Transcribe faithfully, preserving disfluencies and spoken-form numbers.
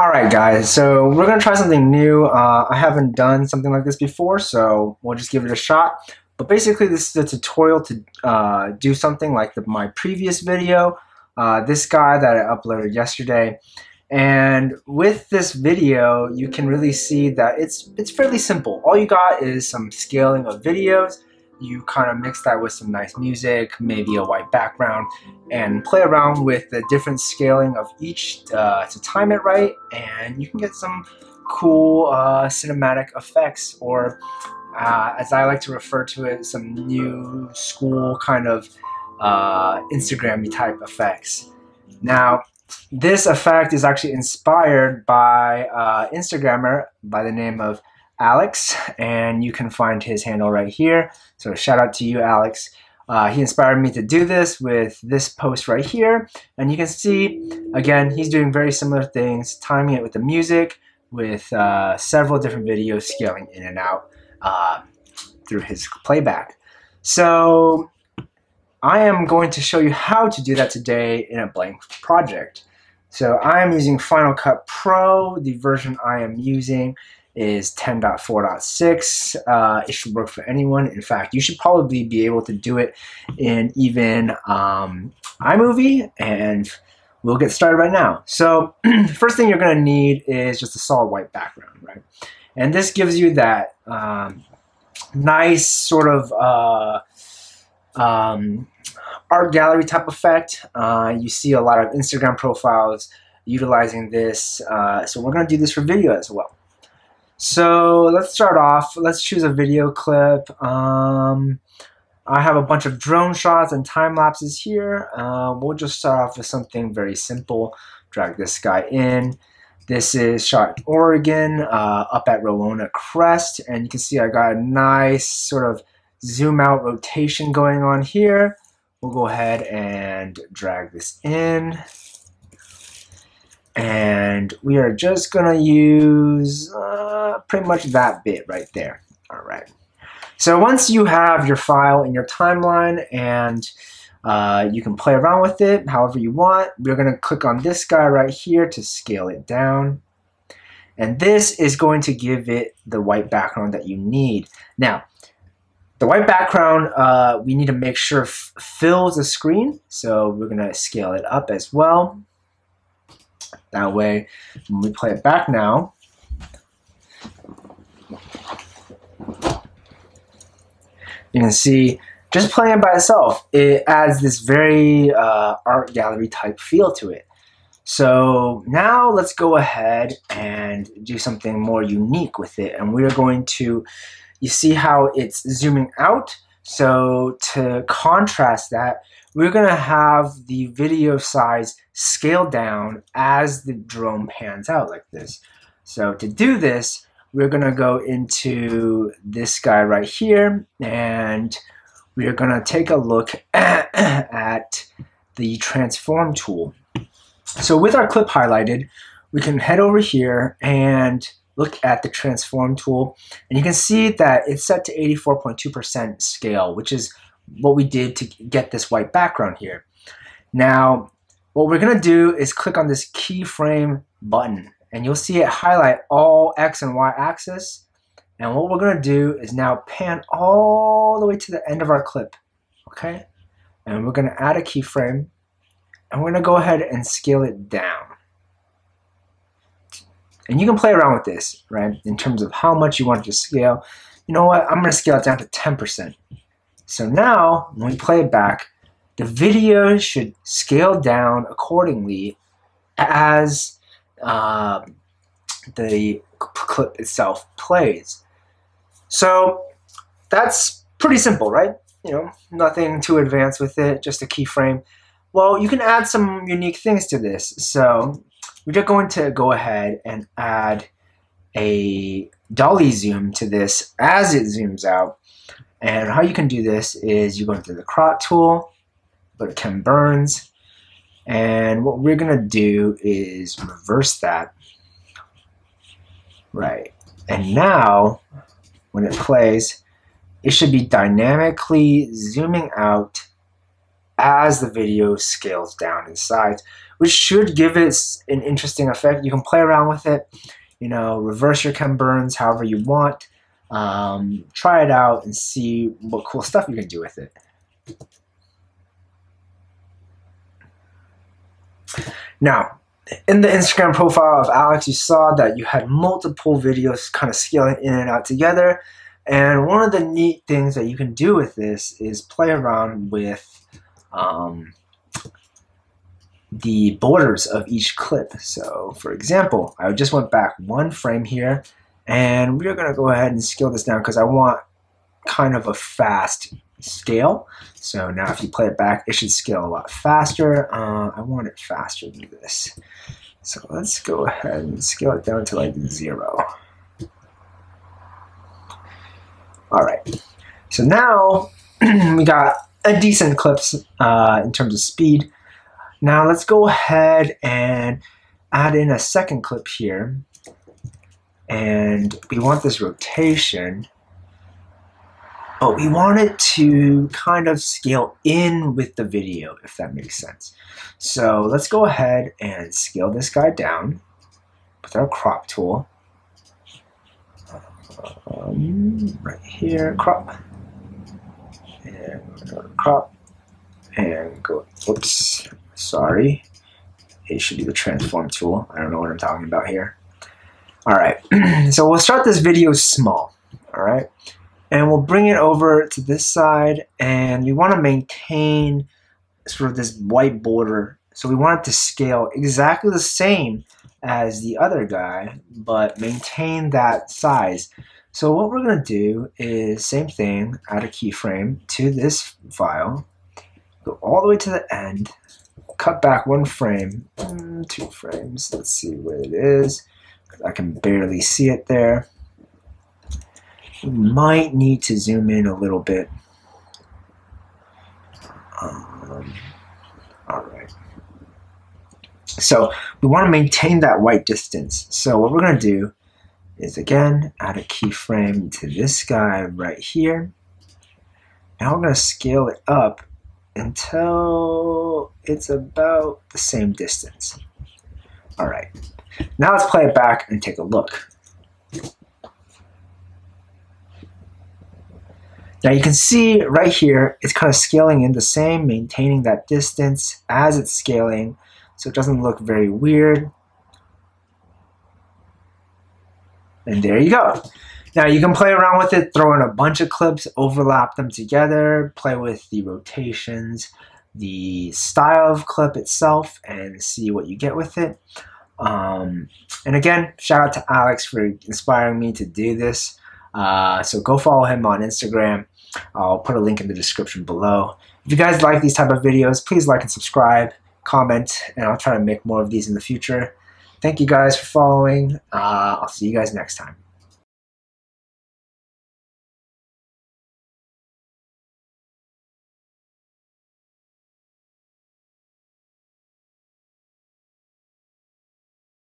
Alright guys, so we're going to try something new. Uh, I haven't done something like this before, so we'll just give it a shot. But basically this is a tutorial to uh, do something like the, my previous video, uh, this guy that I uploaded yesterday. And with this video, you can really see that it's, it's fairly simple. All you got is some scaling of videos. You kind of mix that with some nice music, maybe a white background, and play around with the different scaling of each uh, to time it right, and you can get some cool uh, cinematic effects, or uh, as I like to refer to it, some new school kind of uh, Instagram-y type effects. Now, this effect is actually inspired by uh, Instagrammer by the name of Alex, and you can find his handle right here. So shout out to you, Alex. Uh, he inspired me to do this with this post right here, and you can see again he's doing very similar things, timing it with the music, with uh, several different videos scaling in and out uh, through his playback. So I am going to show you how to do that today in a blank project. So I am using Final Cut Pro. The version I am using is ten point four point six. Uh, it should work for anyone. In fact, you should probably be able to do it in even um, iMovie, and we'll get started right now. So first thing you're going to need is just a solid white background, right? And this gives you that um, nice sort of uh, um, art gallery type effect. Uh, you see a lot of Instagram profiles utilizing this, uh, so we're going to do this for video as well. So let's start off. Let's choose a video clip. Um, I have a bunch of drone shots and time lapses here. Uh, we'll just start off with something very simple. Drag this guy in. This is shot in Oregon, uh, up at Rowena Crest, and you can see I got a nice sort of zoom out rotation going on here. We'll go ahead and drag this in. And we are just gonna use uh, pretty much that bit right there. All right. So once you have your file in your timeline and uh, you can play around with it however you want, we're gonna click on this guy right here to scale it down. And this is going to give it the white background that you need. Now, the white background, uh, we need to make sure f fills the screen. So we're gonna scale it up as well. That way, when we play it back now, you can see just playing it by itself, it adds this very uh, art gallery type feel to it. So now let's go ahead and do something more unique with it. And we're going to, you see how it's zooming out? So to contrast that, we're going to have the video size scaled down as the drone pans out like this. So to do this, we're going to go into this guy right here, and we're going to take a look at the transform tool. So with our clip highlighted, we can head over here and look at the transform tool, and you can see that it's set to eighty-four point two percent scale, which is what we did to get this white background here. Now, what we're gonna do is click on this keyframe button, and you'll see it highlight all X and Y axis. And what we're gonna do is now pan all the way to the end of our clip, okay? And we're gonna add a keyframe, and we're gonna go ahead and scale it down. And you can play around with this, right? In terms of how much you want to scale. You know what, I'm gonna scale it down to ten percent. So now, when we play it back, the video should scale down accordingly as uh, the clip itself plays. So that's pretty simple, right? You know, nothing too advanced with it, just a keyframe. Well, you can add some unique things to this. So we're just going to go ahead and add a dolly zoom to this as it zooms out. And how you can do this is you go into the crop tool, go to Ken Burns, and what we're gonna do is reverse that, right? And now, when it plays, it should be dynamically zooming out as the video scales down in size, which should give it an interesting effect. You can play around with it, you know, reverse your Ken Burns however you want. Um, try it out and see what cool stuff you can do with it. Now, in the Instagram profile of Alex, you saw that you had multiple videos kind of scaling in and out together. And one of the neat things that you can do with this is play around with um, the borders of each clip. So, for example, I just went back one frame here, and we're going to go ahead and scale this down because I want kind of a fast scale. So now if you play it back, it should scale a lot faster. Uh, I want it faster than this. So let's go ahead and scale it down to like zero. All right. So now we got a decent clip uh, in terms of speed. Now let's go ahead and add in a second clip here. And we want this rotation, but we want it to kind of scale in with the video, if that makes sense. So let's go ahead and scale this guy down with our crop tool. Um, right here, crop, and crop, and go, oops, sorry. It should be the transform tool. I don't know what I'm talking about here. All right, so we'll start this video small, all right? And we'll bring it over to this side, and we want to maintain sort of this white border. So we want it to scale exactly the same as the other guy, but maintain that size. So what we're going to do is same thing, add a keyframe to this file, go all the way to the end, cut back one frame, two frames, let's see where it is. I can barely see it there. You might need to zoom in a little bit. Um, all right. So we want to maintain that white distance. So what we're going to do is, again, add a keyframe to this guy right here. Now we're going to scale it up until it's about the same distance. All right. Now let's play it back and take a look. Now you can see right here, it's kind of scaling in the same, maintaining that distance as it's scaling, so it doesn't look very weird. And there you go. Now you can play around with it, throw in a bunch of clips, overlap them together, play with the rotations, the style of clip itself, and see what you get with it. Um, and again, shout out to Alex for inspiring me to do this. Uh, so go follow him on Instagram. I'll put a link in the description below. If you guys like these type of videos, please like and subscribe, comment, and I'll try to make more of these in the future. Thank you guys for following. Uh, I'll see you guys next time.